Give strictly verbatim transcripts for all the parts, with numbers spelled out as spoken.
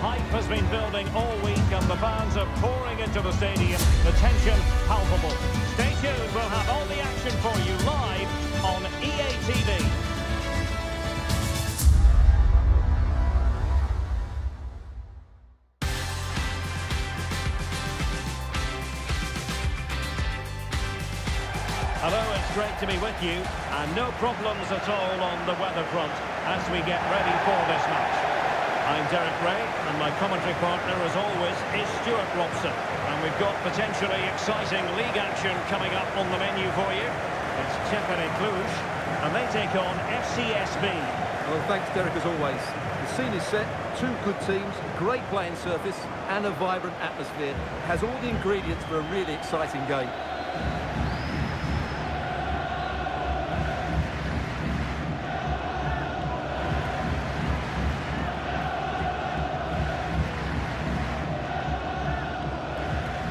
hype has been building all week and the fans are pouring into the stadium. The tension palpable. Stay tuned, we'll have all the action for you live on E A T V. Hello, it's great to be with you, and no problems at all on the weather front as we get ready for this match. I'm Derek Ray, and my commentary partner, as always, is Stuart Robson. And we've got potentially exciting league action coming up on the menu for you. It's C F R Cluj, and they take on F C S B. Well, thanks, Derek, as always. The scene is set, two good teams, great playing surface, and a vibrant atmosphere. Has all the ingredients for a really exciting game.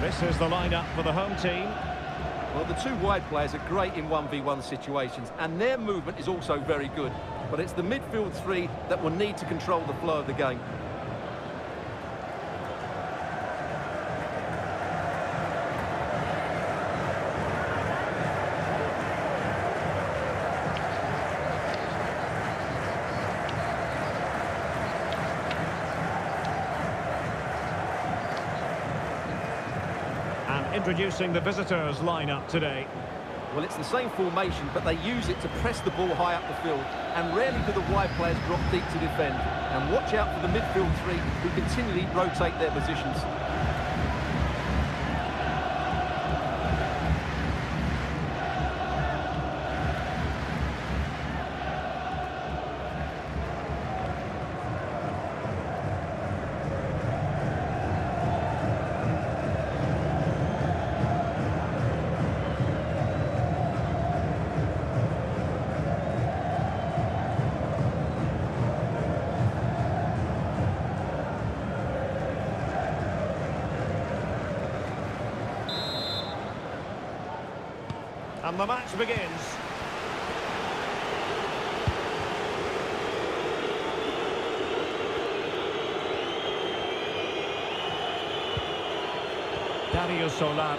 This is the lineup for the home team. Well, the two wide players are great in one v one situations, and their movement is also very good. But it's the midfield three that will need to control the flow of the game. Introducing the visitors' lineup today. Well, it's the same formation, but they use it to press the ball high up the field, and rarely do the wide players drop deep to defend. And watch out for the midfield three, who continually rotate their positions. And the match begins. Dario Solaro.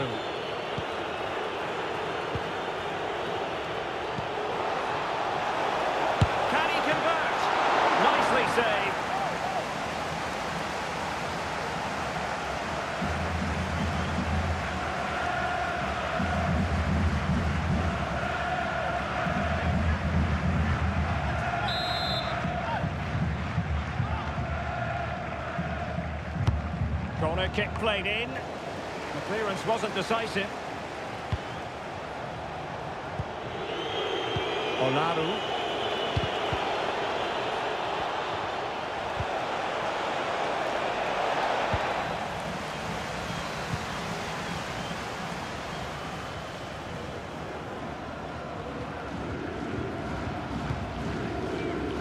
Can he convert? Nicely saved. Corner kick played in. The clearance wasn't decisive. Onaru.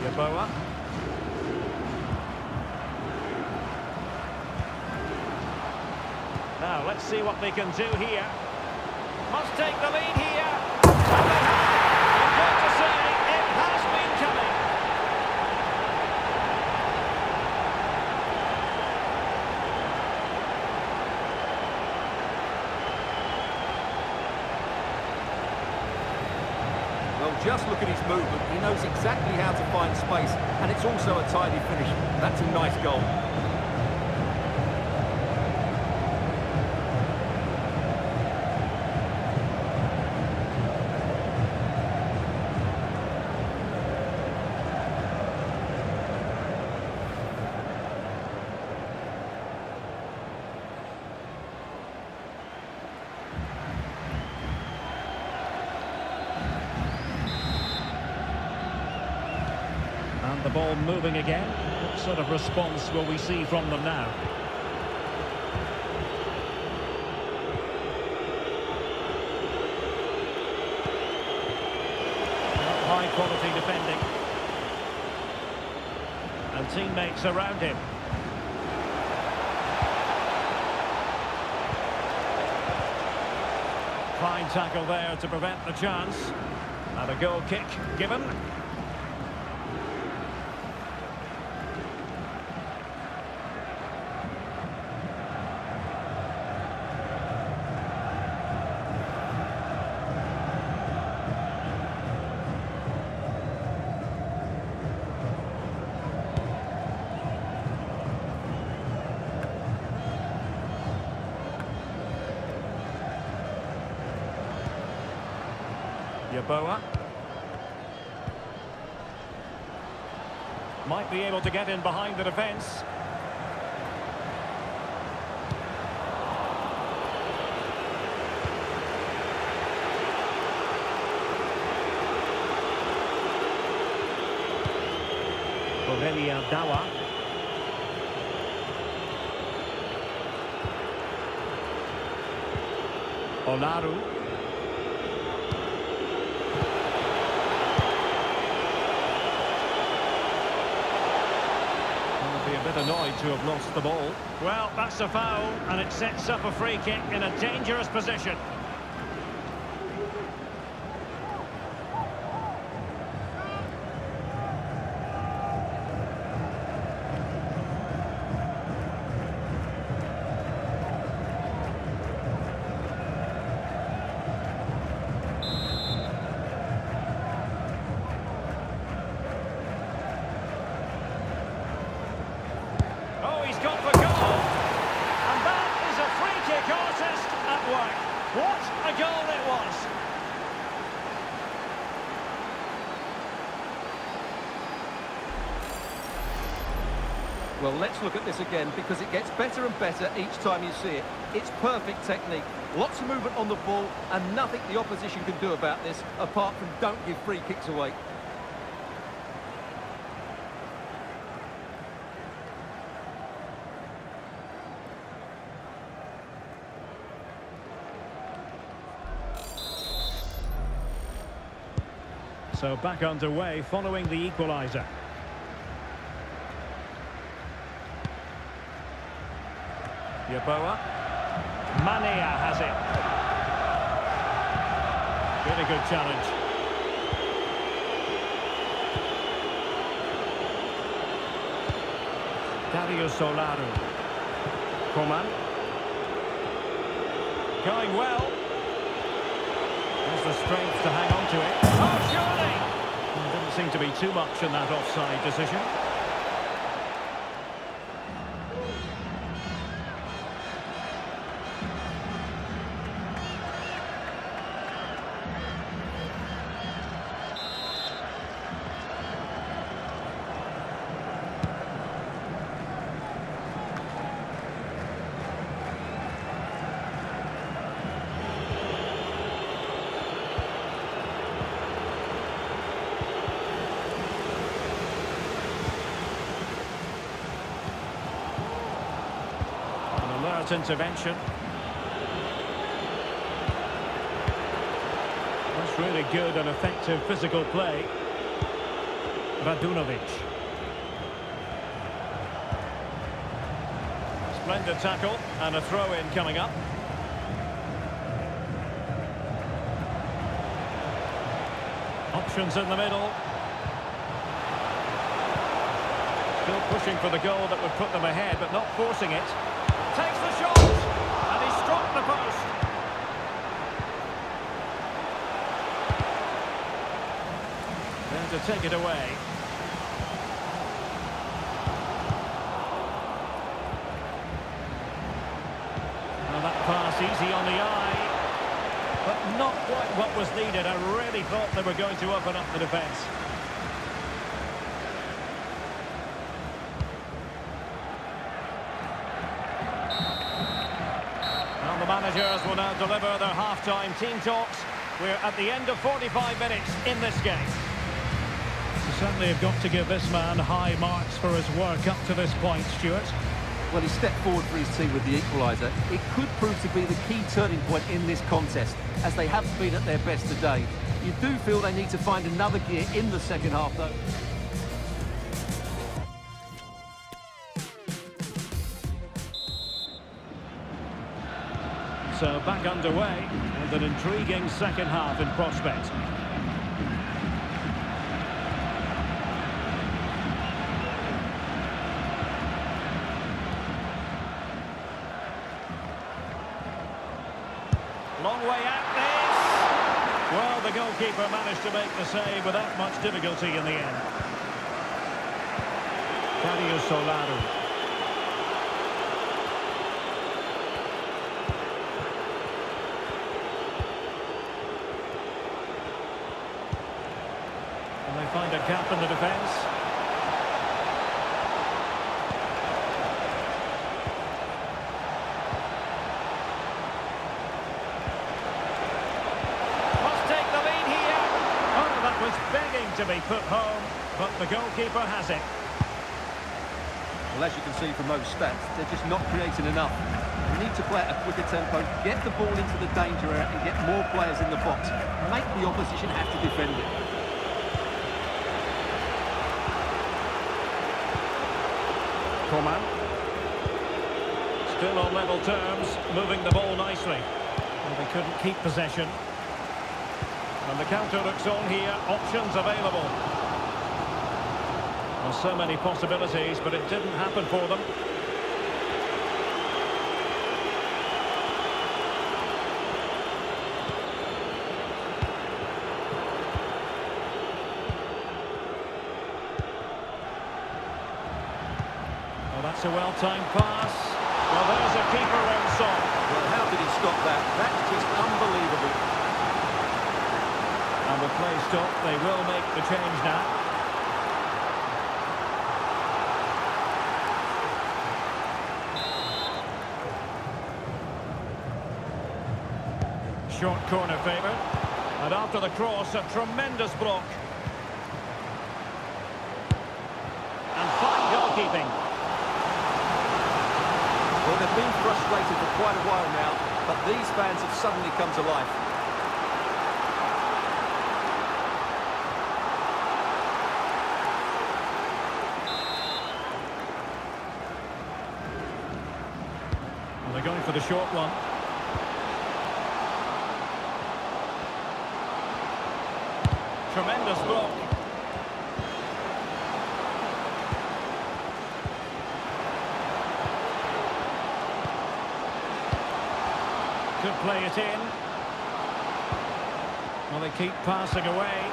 Yaboa. Now, let's see what they can do here. Must take the lead here. And they have. I've got to say, it has been coming. Well, just look at his movement. He knows exactly how to find space, and it's also a tidy finish. That's a nice goal. The ball moving again. What sort of response will we see from them now? High quality defending. And teammates around him. Fine tackle there to prevent the chance. And a goal kick given. Boa. Might be able to get in behind the defence. Aurelio Dawa. Onaru. I'll be a bit annoyed to have lost the ball. Well, that's a foul, and it sets up a free kick in a dangerous position. Well, let's look at this again, because it gets better and better each time you see it. It's perfect technique. Lots of movement on the ball, and nothing the opposition can do about this, apart from don't give free kicks away. So back underway following the equaliser. Yaboa. Mania has it. Really good challenge. Dario Solaro. Coman. Going well. Has the strength to hang on to it. Oh, surely! Didn't seem to be too much in that offside decision. Intervention. That's really good and effective physical play. Radunovic. Splendid tackle and a throw-in coming up. Options in the middle. Still pushing for the goal that would put them ahead, but not forcing it. Takes the shot, and he struck the post. Then to take it away. Now that pass easy on the eye, but not quite what was needed. I really thought they were going to open up the defence. Managers will now deliver their half-time team talks. We're at the end of forty-five minutes in this game. You certainly have got to give this man high marks for his work up to this point, Stuart. Well, he stepped forward for his team with the equaliser. It could prove to be the key turning point in this contest, as they haven't been at their best today. You do feel they need to find another gear in the second half, though. So back underway with an intriguing second half in prospect. Long way at this. Well, the goalkeeper managed to make the save without much difficulty in the end. Dario Solaro. find a gap in the defence. Must take the lead here. Oh, that was begging to be put home, but the goalkeeper has it. Well, as you can see from those stats, they're just not creating enough. They need to play at a quicker tempo, get the ball into the danger area and get more players in the box. Make the opposition have to defend it. Coman. Still on level terms, moving the ball nicely. And they couldn't keep possession. And the counter looks on here, options available. Well, so many possibilities, but it didn't happen for them. Well, that's a well-timed pass. Well, there's a keeper on song. Well, how did he stop that? That's just unbelievable. And the play stopped. They will make the change now. Short corner favoured, and after the cross, a tremendous block. And fine goalkeeping. Well, they've been frustrated for quite a while now, but these fans have suddenly come to life. Well, they're going for the short one. Tremendous block. Could play it in. Well, they keep passing away.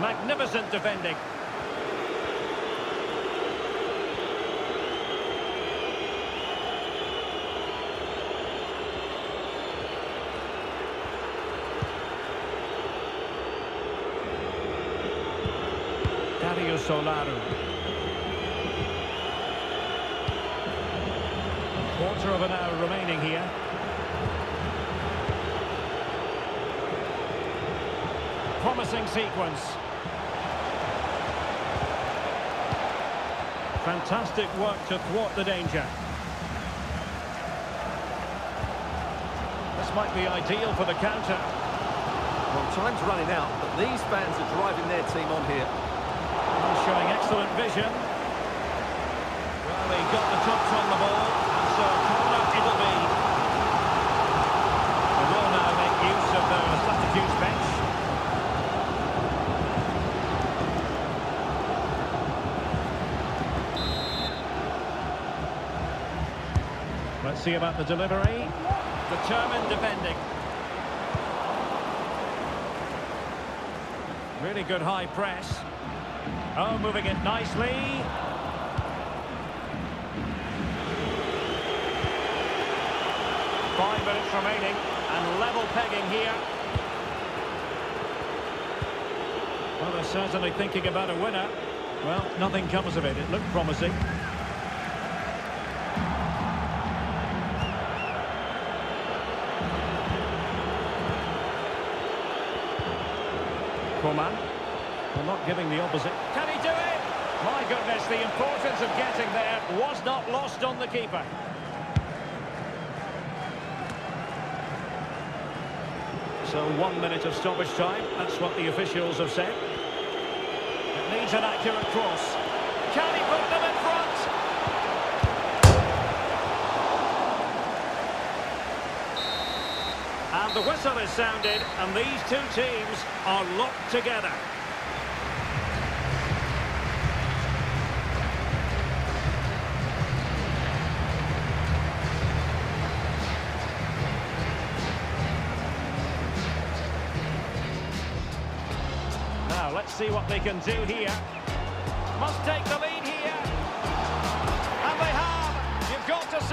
Magnificent defending. Dario Solaro. Quarter of an hour remaining here. Promising sequence. Fantastic work to thwart the danger. This might be ideal for the counter. Well, time's running out, but these fans are driving their team on here. Showing excellent vision. Well, he got the touch on the ball, and so a corner it'll be. They will now make use of their substitutes bench. Let's see about the delivery. Determined defending. Really good high press. Oh, moving it nicely. Five minutes remaining, and level pegging here. Well, they're certainly thinking about a winner. Well, nothing comes of it. It looked promising. Coman. Well, not giving the opposite. Can he do it? My goodness, the importance of getting there was not lost on the keeper. So one minute of stoppage time. That's what the officials have said. It needs an accurate cross. Can he put them in front? And the whistle is sounded, and these two teams are locked together. See what they can do here. Must take the lead.